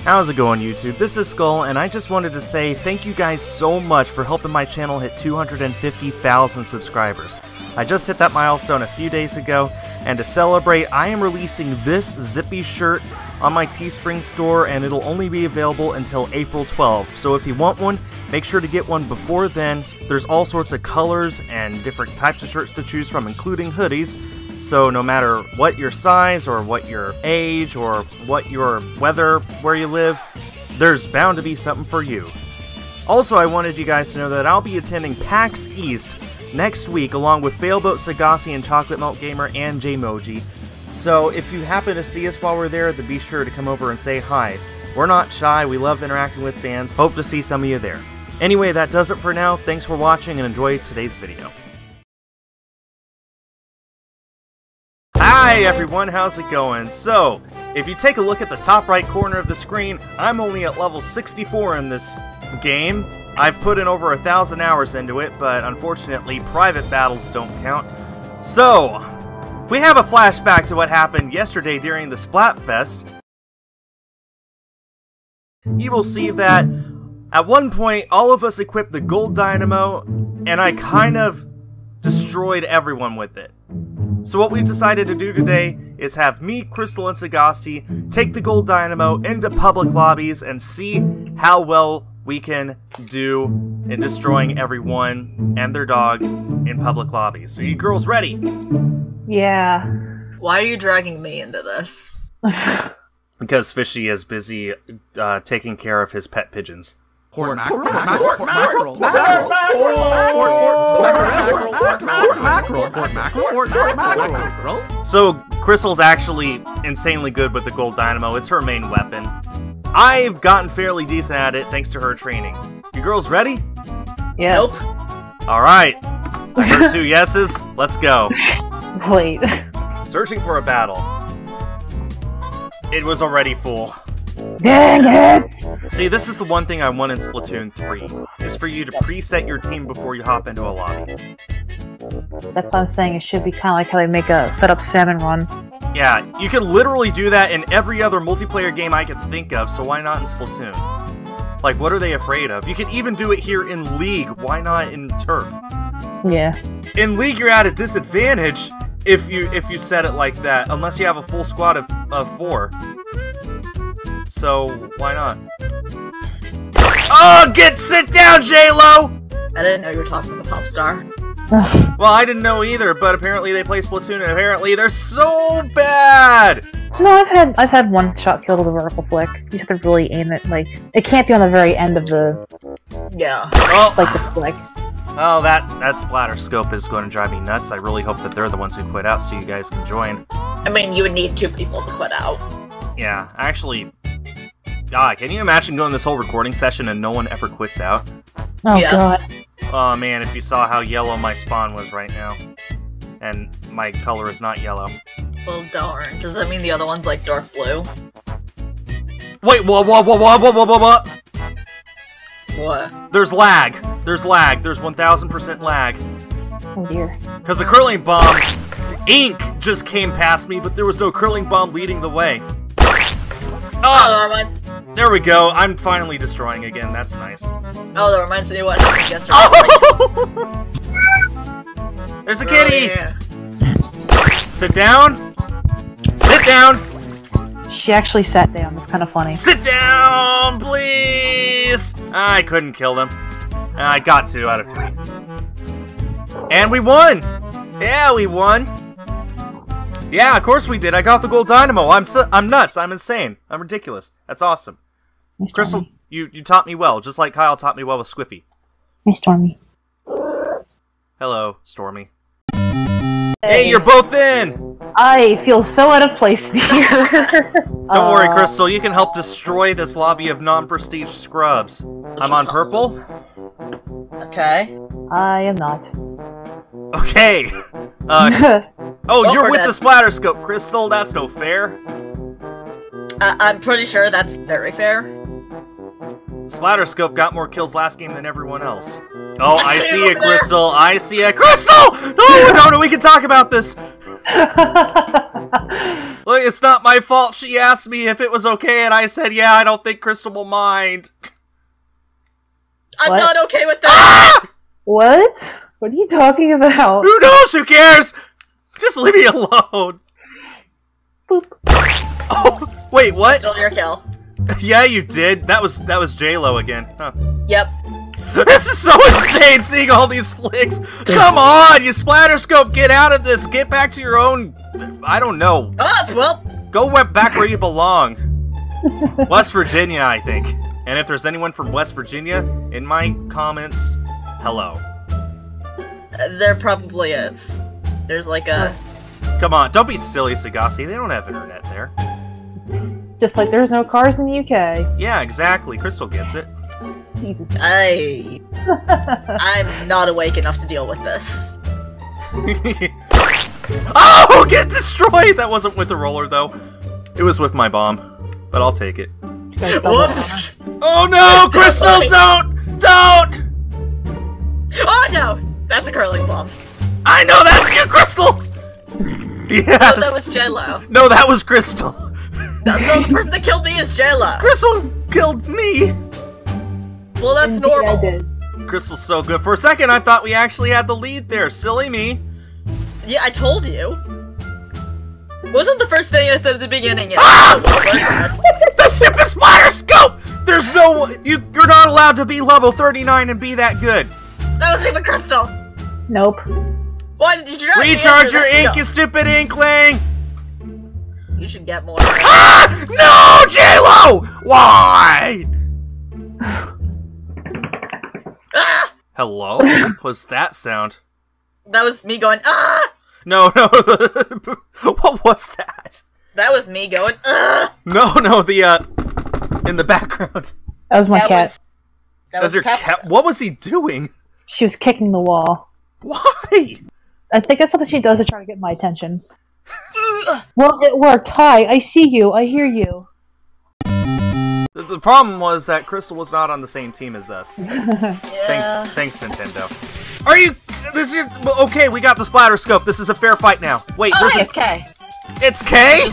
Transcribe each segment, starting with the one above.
How's it going, YouTube? This is Skull, and I just wanted to say thank you guys so much for helping my channel hit 250,000 subscribers. I just hit that milestone a few days ago, and to celebrate, I am releasing this zippy shirt on my Teespring store, and it'll only be available until April 12th. So if you want one, make sure to get one before then. There's all sorts of colors and different types of shirts to choose from, including hoodies. So no matter what your size, or what your age, or what your weather where you live, there's bound to be something for you. Also, I wanted you guys to know that I'll be attending PAX East next week along with Failboat, Sagaci, and Chocolate Melt Gamer, and J-Moji. So if you happen to see us while we're there, then be sure to come over and say hi. We're not shy, we love interacting with fans, hope to see some of you there. Anyway, that does it for now, thanks for watching and enjoy today's video. Hi everyone, how's it going? So, if you take a look at the top right corner of the screen, I'm only at level 64 in this game. I've put in over 1,000 hours into it, but unfortunately private battles don't count. So, we have a flashback to what happened yesterday during the Splatfest. You will see that at one point all of us equipped the Gold Dynamo, and I kind of destroyed everyone with it. So what we've decided to do today is have me, Crystal, and Sagaci take the Gold Dynamo into public lobbies and see how well we can do in destroying everyone and their dog in public lobbies. Are you girls ready? Yeah. Why are you dragging me into this? Because Fishy is busy taking care of his pet pigeons. Port Mackerel! So, Crystal's actually insanely good with the Gold Dynamo. It's her main weapon. I've gotten fairly decent at it thanks to her training. You girls ready? Yeah. Nope. Alright. I heard two yeses. Let's go. Wait. Searching for a battle. It was already full. Dang it! See, this is the one thing I want in Splatoon 3, is for you to preset your team before you hop into a lobby. That's what I'm saying, it should be kind of like how they make a set-up salmon run. Yeah, you can literally do that in every other multiplayer game I could think of, so why not in Splatoon? Like, what are they afraid of? You can even do it here in League, why not in Turf? Yeah. In League, you're at a disadvantage if you set it like that, unless you have a full squad of four. So, why not? Oh, sit down, J-Lo! I didn't know you were talking to the pop star. Well, I didn't know either, but apparently they play Splatoon, and apparently they're so bad! No, I've had one shot kill to the vertical flick. You have to really aim it, like, it can't be on the very end of the... Yeah. Oh. Like, the flick. Oh, that Splatterscope is going to drive me nuts. I really hope that they're the ones who quit out so you guys can join. I mean, you would need two people to quit out. Yeah, actually... God, can you imagine going this whole recording session and no one ever quits out? Oh, yes. God. Oh, man, if you saw how yellow my spawn was right now. And my color is not yellow. Well, darn. Does that mean the other one's, like, dark blue? Wait, what? What? There's lag. There's lag. There's 1,000% lag. Oh, dear. Because the curling bomb... Ink just came past me, but there was no curling bomb leading the way. Oh, there we go. I'm finally destroying again. That's nice. Oh, that reminds me of what I guess. Oh! There's a kitty. Oh, yeah. Sit down. Sit down. She actually sat down. That's kind of funny. Sit down, please. I couldn't kill them. I got 2 out of 3, and we won. Yeah, we won. Yeah, of course we did. I got the Gold Dynamo. I'm nuts. I'm insane. I'm ridiculous. That's awesome. Nice, Crystal, you taught me well, just like Kyle taught me well with Squiffy. Hey, Stormy. Hello, Stormy. Hey, you're both in! I feel so out of place here. Don't worry, Crystal. You can help destroy this lobby of non-prestige scrubs. I'm on purple. Okay. I am not. Okay. Oh, you're with the Splatterscope, Crystal. That's no fair. I'm pretty sure that's very fair. Splatterscope got more kills last game than everyone else. Oh, I see it, Crystal. I see it, Crystal. No, we can talk about this. Look, it's not my fault. She asked me if it was okay, and I said, yeah, I don't think Crystal will mind. I'm not okay with that. Ah! What? What are you talking about? Who knows? Who cares? Just leave me alone. Boop. Oh, wait, what? Stole your kill. Yeah, you did. That was J-Lo again. Huh. Yep. This is so insane, seeing all these flicks. Come on, you Splatterscope, get out of this. Get back to your own, I don't know. Well. Go back where you belong. West Virginia, I think. And if there's anyone from West Virginia, in my comments, hello. There probably is. There's like a... Come on, don't be silly, Sagaci. They don't have internet there. Just like there's no cars in the UK. Yeah, exactly. Crystal gets it. I'm not awake enough to deal with this. Oh, get destroyed! That wasn't with the roller, though. It was with my bomb. But I'll take it. Whoops! Oh no, Crystal, don't! Oh no! That's a curling bomb. I know, that's you, Crystal! Yes! No, that was J-Lo. No, that was Crystal. No, the person that killed me is J-Lo. Crystal killed me! Well, that's normal. Crystal's so good. For a second, I thought we actually had the lead there. Silly me. Yeah, I told you. Wasn't the first thing I said at the beginning. Ah! The stupid Splatterscope! There's no... You're not allowed to be level 39 and be that good. That wasn't even Crystal. Nope. Why did you not recharge your ink, you stupid inkling? You should get more. Ah! No, J-Lo! Why? Hello? What was that sound? That was me going, ah! No. What was that? That was me going, ah! No, in the background. That was my cat. That was your cat? What was he doing? She was kicking the wall. Why? I think that's something she does to try to get my attention. Well, it worked. Hi, I see you. I hear you. The problem was that Crystal was not on the same team as us. Yeah. Thanks, Nintendo. Are you... This is... Okay, we got the Splatterscope. This is a fair fight now. Wait, it's Kay. It's Kay?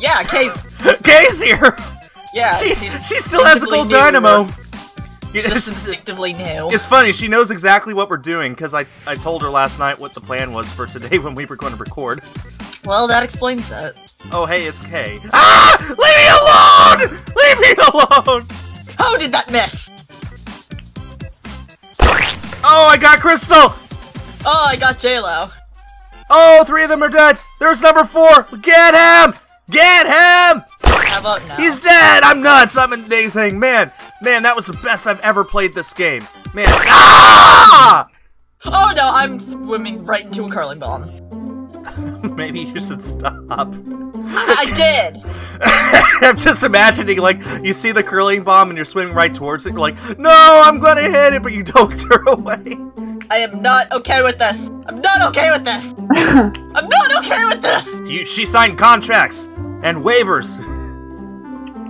Yeah, Kay's... Kay's here! Yeah. She still has a gold dynamo. It's just instinctively new. It's funny, she knows exactly what we're doing, because I told her last night what the plan was for today when we were going to record. Well, that explains it. Oh, hey, it's Kay. Ah! Leave me alone! Leave me alone! How did that miss? Oh, I got Crystal! Oh, I got J-Lo. Oh, three of them are dead! There's number four! Get him! Get him! How about now? He's dead! I'm nuts! I'm amazing! Man, that was the best I've ever played this game. Man. Ah! Oh, no, I'm swimming right into a curling bomb. Maybe you should stop. I did! I'm just imagining, like, you see the curling bomb and you're swimming right towards it, you're like, no, I'm gonna hit it, but you don't turn away. I am not okay with this. I'm not okay with this. I'm not okay with this! She signed contracts and waivers.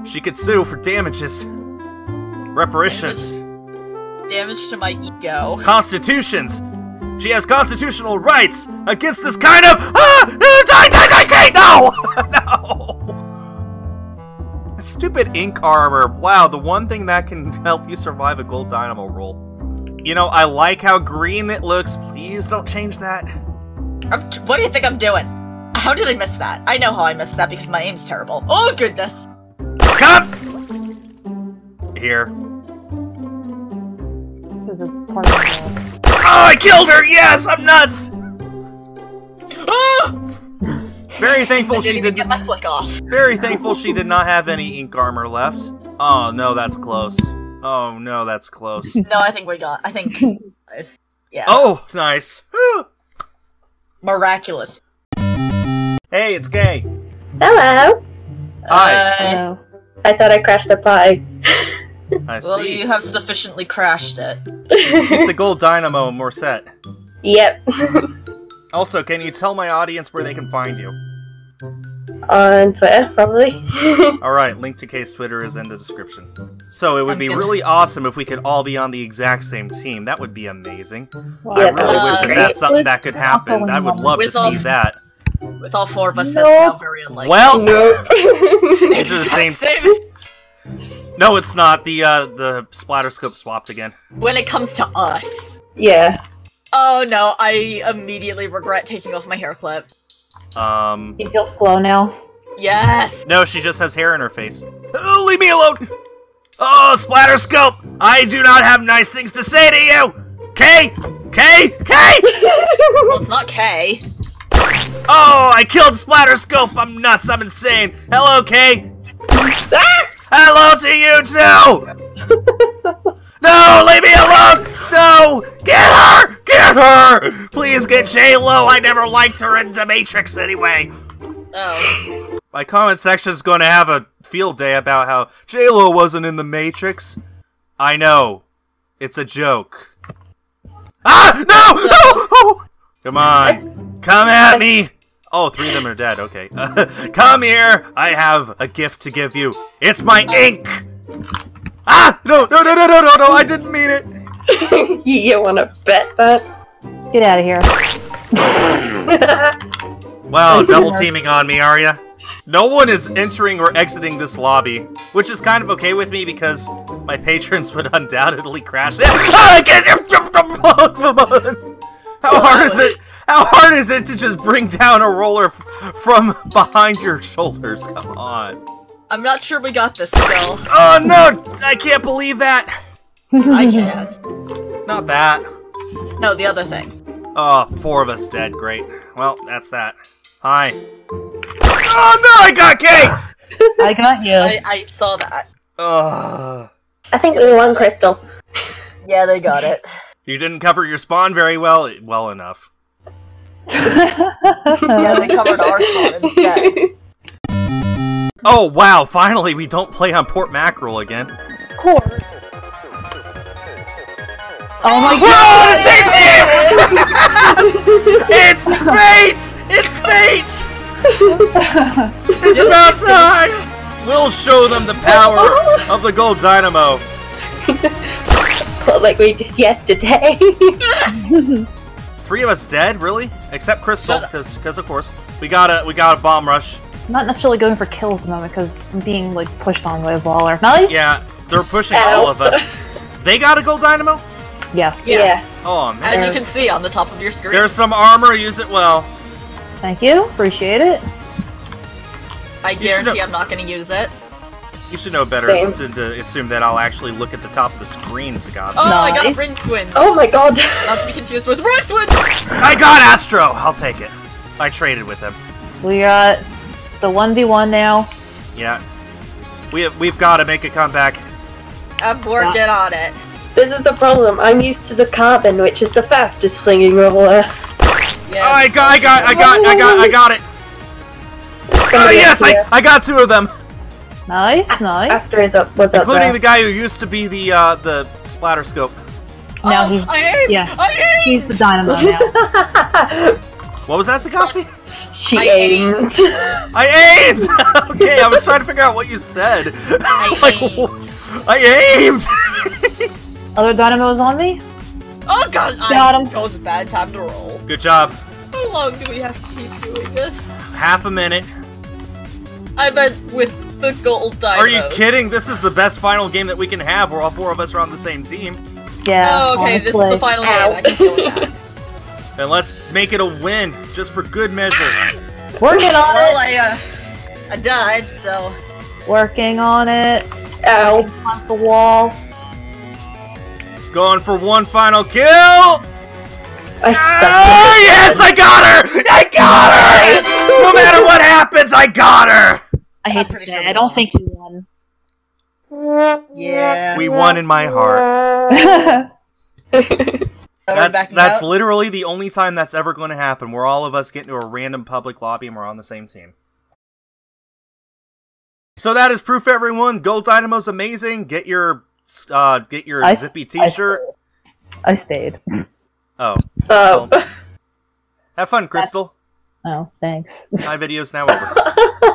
She could sue for damages. Reparations. Damage to my ego. Constitutions! She has constitutional rights against this kind of die, Kay! No! No! Stupid ink armor. Wow, the one thing that can help you survive a gold dynamo roll. You know, I like how green it looks. Please don't change that. What do you think I'm doing? How did I miss that? I know how I missed that because my aim's terrible. Oh, goodness! Come here. Because it's part of the... Oh, I killed her! Yes, I'm nuts! Very thankful she did get my flick off. Very thankful she did not have any ink armor left. Oh no, that's close. Oh no, that's close. No, I think we got. I think. Yeah. Oh, nice. Miraculous. Hey, it's Kay. Hello. Hi. Hello. I thought I crashed a pie. I see. Well, you have sufficiently crashed it. Just keep the gold dynamo and more set. Yep. Also, can you tell my audience where they can find you? On Twitter, probably. Alright, link to Kay's Twitter is in the description. So it would be really awesome if we could all be on the exact same team. That would be amazing. Wow. I really wish that that's something that could happen. I would love to see that. With all four of us, that's not very unlikely. Well, no. These are the same. No, it's not. The Splatterscope swapped again. When it comes to us. Yeah. Oh no, I immediately regret taking off my hair clip. You feel slow now? Yes! No, she just has hair in her face. Oh, leave me alone! Oh, Splatterscope! I do not have nice things to say to you! Kay! Kay! Kay! Well, it's not Kay. Oh, I killed Splatterscope! I'm nuts, I'm insane! Hello, Kay! Ah! Hello to you too! No, leave me alone! No! Get her! Get her! Please get J-Lo! I never liked her in the Matrix anyway! Oh. My comment section's gonna have a field day about how J-Lo wasn't in the Matrix. I know. It's a joke. Ah! No! No! Oh! Come on. Come at me! Oh, three of them are dead, okay. Come here! I have a gift to give you. It's my ink! Ah! No, no, no, no, no, no, no! I didn't mean it! You wanna bet that? Get out of here. Wow, double teaming on me, are ya? No one is entering or exiting this lobby, which is kind of okay with me because my patrons would undoubtedly crash. How hard is it? How hard is it to just bring down a roller from behind your shoulders? Come on. I'm not sure we got this still. Oh no! I can't believe that! I can. Not that. No, the other thing. Oh, four of us dead. Great. Well, that's that. Hi. Oh no, I got Kay! I got you. I saw that. I think we won Crystal. Yeah, they got it. You didn't cover your spawn very well. Well enough. Yeah, they covered our spawn instead. Oh wow, finally we don't play on Port Mackerel again. Of course. Oh my God! It's fate! It's fate! It's about time! We'll show them the power of the Gold Dynamo. Well, like we did yesterday. 3 of us dead, really? Except Crystal, because of course we got a bomb rush. I'm not necessarily going for kills at the moment because I'm being like pushed on by a baller. Nice. Yeah, they're pushing all of us. They got a Gold Dynamo. Yeah. Yeah. Oh man. As you can see on the top of your screen. There's some armor, use it well. Thank you, appreciate it. I guarantee I'm not going to use it. You should know better to assume that I'll actually look at the top of the screen, Sagaci. Oh, nice. I got Rincewind. Oh my god. Not to be confused with Rincewind! I got Astro! I'll take it. I traded with him. We got the 1v1 now. Yeah. We've got to make a comeback. I'm working on it. This is the problem. I'm used to the carbon, which is the fastest flinging roller. Yeah, I got it. Oh yes, I got 2 of them. Nice, nice. Aster is up. What's including the guy who used to be the Splatterscope. Now he's the Dynamo now. What was that, Sagaci? I aimed. Okay, I was trying to figure out what you said. I aimed. Other Dynamo's on me? Oh god! Got him. That was a bad time to roll. Good job. How long do we have to keep doing this? Half a minute. I bet with the Gold Dynamo. Are you kidding? This is the best final game that we can have where all 4 of us are on the same team. Yeah. Oh, okay, this is the final game. I can feel that. And let's make it a win, just for good measure. Working on it! Well, I died, so... Working on it. Ow. Off the wall. Going for 1 final kill! Oh, yes, I got her! I got her! No matter what happens, I got her! I hate to say, I don't think you won. Yeah. We won in my heart. that's literally the only time that's ever going to happen, where all of us get into a random public lobby and we're on the same team. So that is proof, everyone. Gold Dynamo's amazing. Get your zippy t-shirt. I stayed. Oh. Well, have fun, Crystal. Oh, thanks. My video's now over.